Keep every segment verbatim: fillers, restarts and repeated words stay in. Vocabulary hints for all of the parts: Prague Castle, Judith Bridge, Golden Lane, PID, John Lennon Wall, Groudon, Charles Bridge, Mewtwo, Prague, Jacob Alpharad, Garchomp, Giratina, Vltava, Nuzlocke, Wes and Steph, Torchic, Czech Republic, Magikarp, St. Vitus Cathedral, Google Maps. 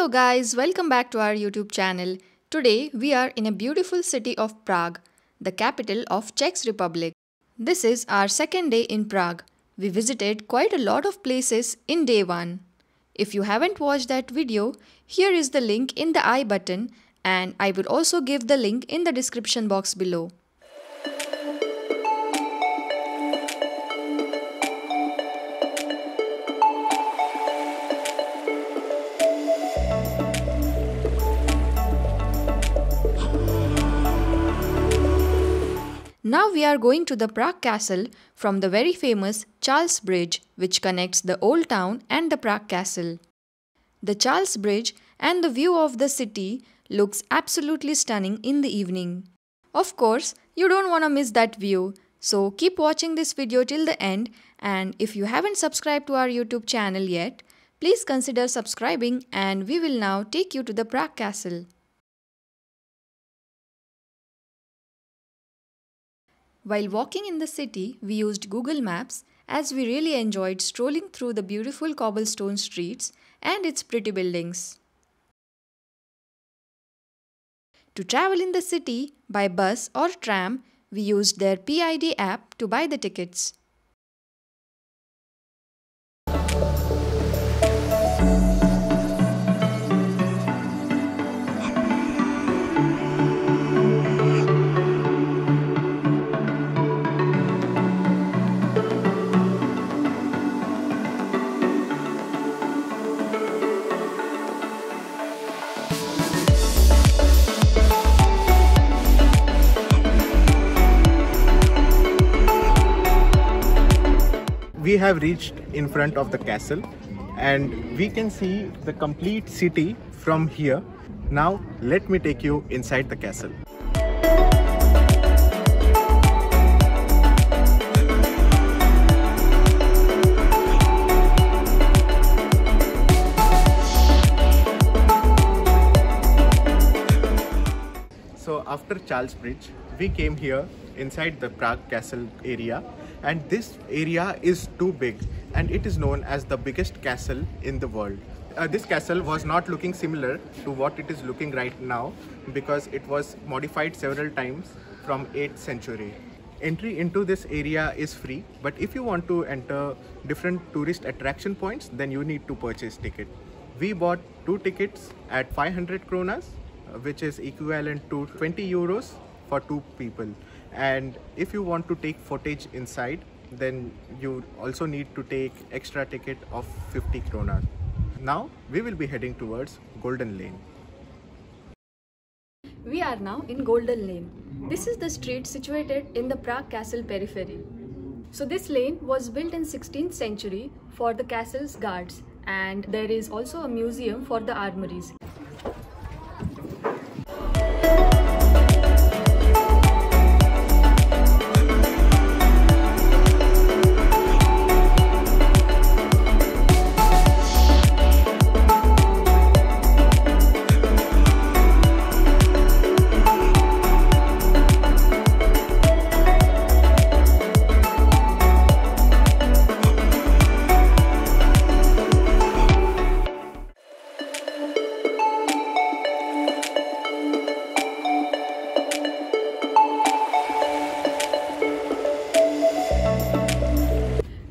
Hello guys, welcome back to our YouTube channel. Today we are in a beautiful city of Prague, the capital of Czech Republic. This is our second day in Prague. We visited quite a lot of places in day one. If you haven't watched that video, here is the link in the I button and I will also give the link in the description box below. Now we are going to the Prague Castle from the very famous Charles Bridge, which connects the Old Town and the Prague Castle. The Charles Bridge and the view of the city looks absolutely stunning in the evening. Of course, you don't want to miss that view, so keep watching this video till the end, and if you haven't subscribed to our YouTube channel yet, please consider subscribing and we will now take you to the Prague Castle. While walking in the city, we used Google Maps as we really enjoyed strolling through the beautiful cobblestone streets and its pretty buildings. To travel in the city by bus or tram, we used their P I D app to buy the tickets. We have reached in front of the castle and we can see the complete city from here. Now let me take you inside the castle. So after Charles Bridge, we came here inside the Prague Castle area, and this area is too big and it is known as the biggest castle in the world. Uh, this castle was not looking similar to what it is looking right now because it was modified several times from eighth century. Entry into this area is free, but if you want to enter different tourist attraction points, then you need to purchase ticket. We bought two tickets at five hundred kronas, which is equivalent to twenty euros for two people. And if you want to take footage inside, then you also need to take extra ticket of fifty kronas. Now we will be heading towards Golden Lane. We are now in Golden Lane. This is the street situated in the Prague Castle periphery. So this lane was built in sixteenth century for the castle's guards, and there is also a museum for the armories.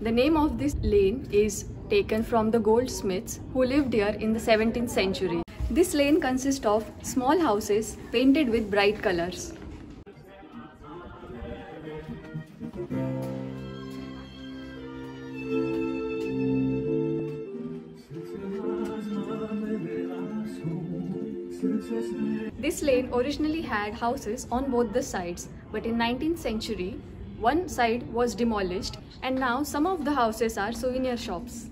The name of this lane is taken from the goldsmiths who lived here in the seventeenth century. This lane consists of small houses painted with bright colors. This lane originally had houses on both the sides, but in nineteenth century, one side was demolished and now some of the houses are souvenir shops.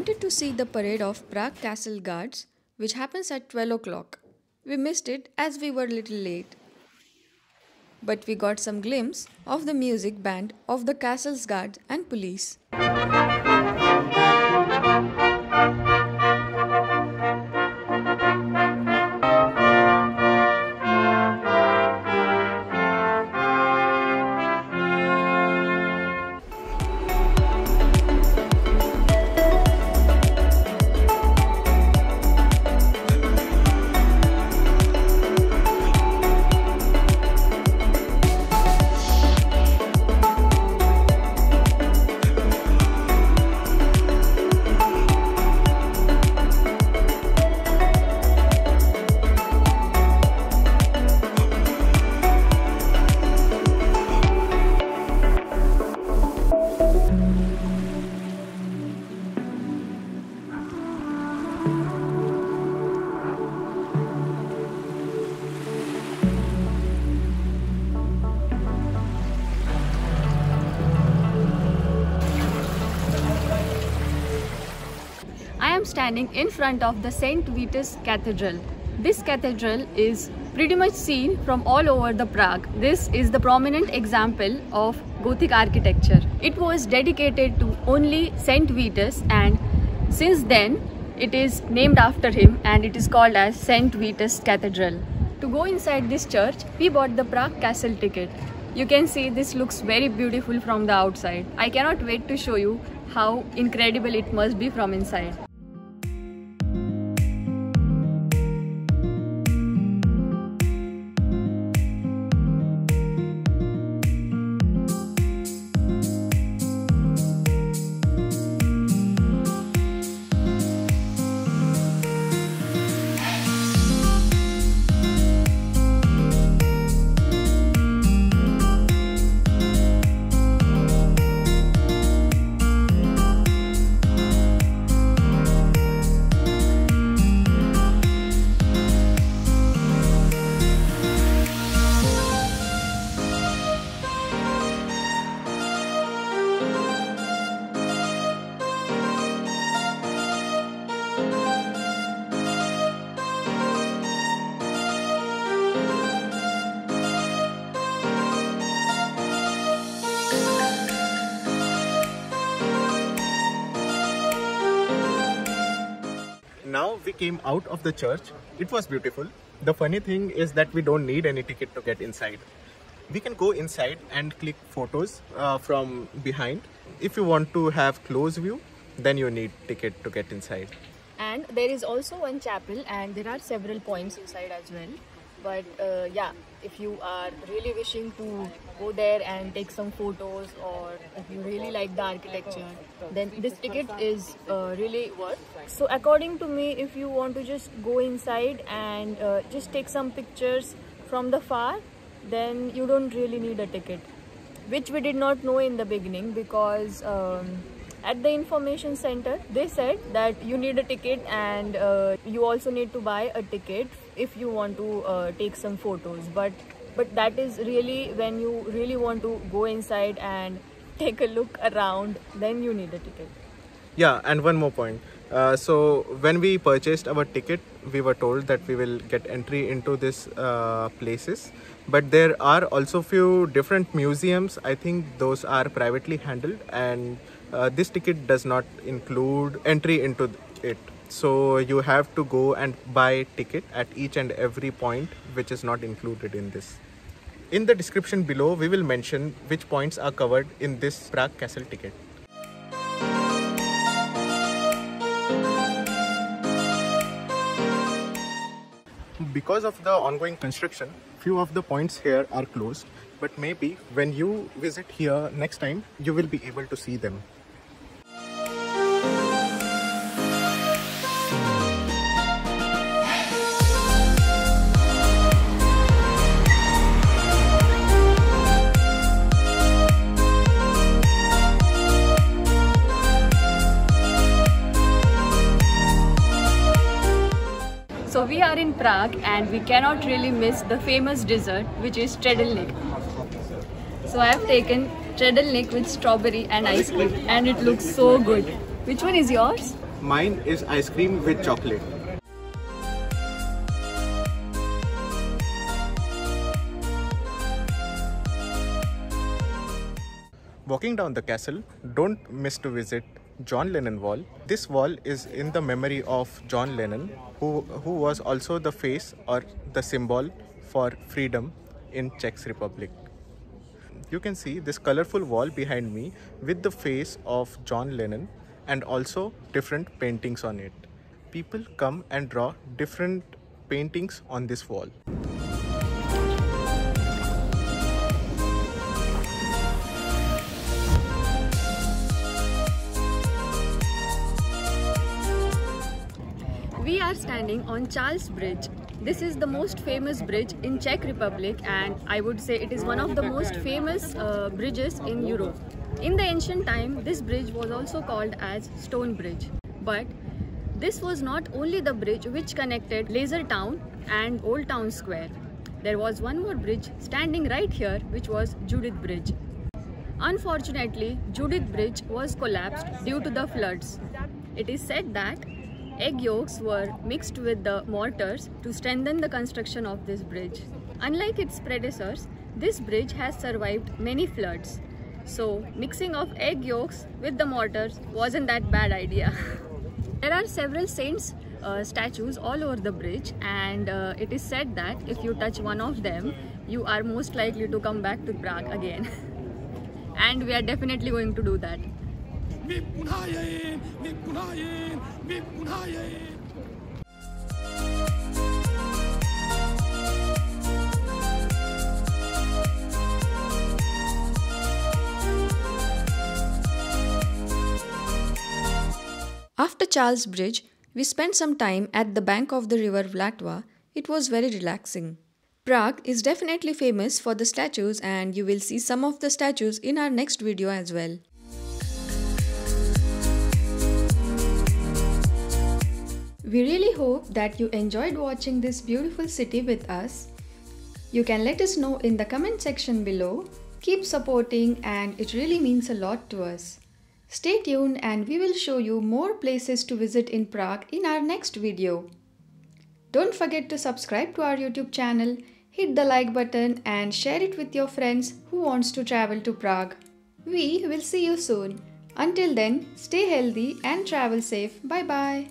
wanted to see the parade of Prague Castle guards, which happens at twelve o'clock. We missed it as we were a little late. But we got some glimpse of the music band of the castle's guards and police. I am standing in front of the Saint Vitus Cathedral. This cathedral is pretty much seen from all over the Prague. This is the prominent example of Gothic architecture. It was dedicated to only Saint Vitus, and since then it is named after him and it is called as Saint Vitus Cathedral. To go inside this church, we bought the Prague Castle ticket. You can see this looks very beautiful from the outside. I cannot wait to show you how incredible it must be from inside. Now we came out of the church. It was beautiful. The funny thing is that we don't need any ticket to get inside. We can go inside and click photos uh, from behind. If you want to have close view, then you need ticket to get inside. And there is also one chapel, and there are several points inside as well. But uh, yeah, if you are really wishing to go there and take some photos, or if you really like the architecture, then this ticket is uh, really worth. So according to me, if you want to just go inside and uh, just take some pictures from the far, then you don't really need a ticket, which we did not know in the beginning, because um, at the information center they said that you need a ticket, and uh, you also need to buy a ticket if you want to uh, take some photos, but but that is really when you really want to go inside and take a look around, then you need a ticket. Yeah, and one more point. Uh, so when we purchased our ticket, we were told that we will get entry into this uh, places, but there are also few different museums. I think those are privately handled, and uh, this ticket does not include entry into it. So you have to go and buy ticket at each and every point, which is not included in this. In the description below, we will mention which points are covered in this Prague Castle ticket. Because of the ongoing construction, few of the points here are closed, but maybe when you visit here next time, you will be able to see them. So we are in Prague, and we cannot really miss the famous dessert, which is Tredelnik. So I have taken Tredelnik with strawberry and ice cream, and it looks so good. Which one is yours? Mine is ice cream with chocolate. Walking down the castle, don't miss to visit John Lennon Wall. This wall is in the memory of John Lennon, who, who was also the face or the symbol for freedom in Czech Republic. You can see this colorful wall behind me with the face of John Lennon and also different paintings on it. People come and draw different paintings on this wall. We are standing on Charles Bridge. This is the most famous bridge in Czech Republic, and I would say it is one of the most famous uh, bridges in Europe. In the ancient time, this bridge was also called as Stone Bridge. But this was not only the bridge which connected Laser Town and Old Town Square. There was one more bridge standing right here, which was Judith Bridge. Unfortunately, Judith Bridge was collapsed due to the floods. It is said that egg yolks were mixed with the mortars to strengthen the construction of this bridge. Unlike its predecessors, this bridge has survived many floods. So, mixing of egg yolks with the mortars wasn't that bad idea. There are several saints' uh, statues all over the bridge, and uh, it is said that if you touch one of them, you are most likely to come back to Prague again. And we are definitely going to do that. After Charles Bridge, we spent some time at the bank of the river Vltava. It was very relaxing. Prague is definitely famous for the statues, and you will see some of the statues in our next video as well. We really hope that you enjoyed watching this beautiful city with us. You can let us know in the comment section below. Keep supporting, and it really means a lot to us. Stay tuned, and we will show you more places to visit in Prague in our next video. Don't forget to subscribe to our YouTube channel, hit the like button and share it with your friends who wants to travel to Prague. We will see you soon. Until then, stay healthy and travel safe. Bye-bye.